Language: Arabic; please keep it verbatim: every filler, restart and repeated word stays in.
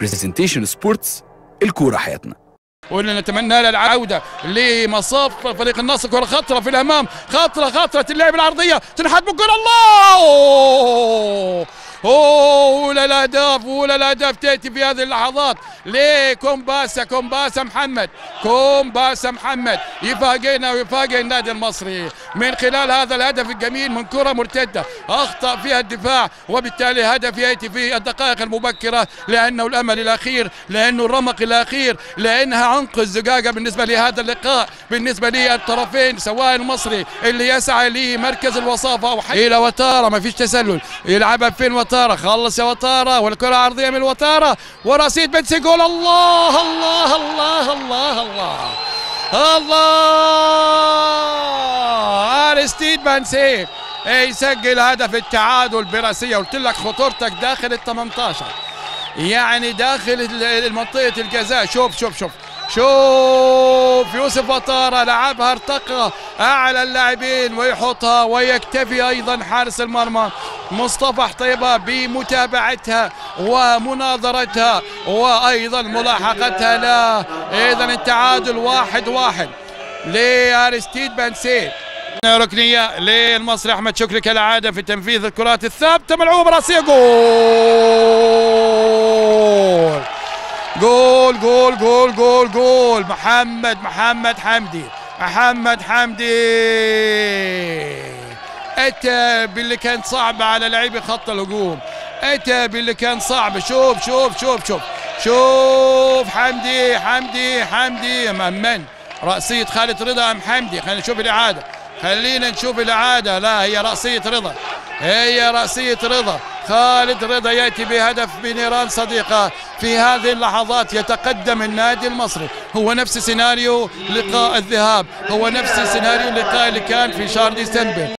برزنتيشن سبورتس، الكوره حياتنا. قلنا نتمنى لها العوده لمصاف فريق النصر. كره خطره في الامام، خطره خطره تلعب العرضيه، تنحت بالكره. الله، اوه ولا الاهداف، ولا الاهداف تاتي في هذه اللحظات لكومباسا. كومباسا محمد، كومباسا محمد يفاجئنا ويفاجئ النادي المصري من خلال هذا الهدف الجميل من كره مرتده اخطا فيها الدفاع، وبالتالي هدف ياتي في الدقائق المبكره لانه الامل الاخير، لانه الرمق الاخير، لانها عنق الزجاجه بالنسبه لهذا اللقاء، بالنسبه للطرفين سواء المصري اللي يسعى لمركز الوصافه او حي... الى وتاره، ما فيش تسلل، يلعبها فين وتاره؟ خلص يا وتاره، والكره عرضيه من وتاره ورصيد بنسي. جول. الله الله الله الله الله الله، أرستيد بنسي يسجل هدف التعادل براسيه. قلت لك خطورتك داخل ال ثمانية عشر، يعني داخل منطقه الجزاء. شوف شوف شوف شوف يوسف وطارة لعبها، ارتقى اعلى اللاعبين ويحطها، ويكتفي ايضا حارس المرمى مصطفى حطيبه بمتابعتها ومناظرتها وايضا ملاحقتها. لا، اذا التعادل واحد واحد لأرستيد بنسي. ركنيه للمصري، احمد شكري كالعاده في تنفيذ الكرات الثابته، ملعوب راسيه. جول جول جول جول جول جول محمد محمد حمدي محمد حمدي اتى باللي كان صعب على لاعبي خط الهجوم، اتى باللي كان صعب. شوف شوف شوف شوف شوف حمدي حمدي حمدي مأمن رأسية خالد رضا أم حمدي؟ خلينا نشوف الإعادة، خلينا نشوف الإعادة. لا، هي رأسية رضا، هي رأسية رضا. خالد رضا يأتي بهدف بنيران صديقة. في هذه اللحظات يتقدم النادي المصري، هو نفس سيناريو لقاء الذهاب، هو نفس سيناريو اللقاء اللي كان في شهر ديسمبر.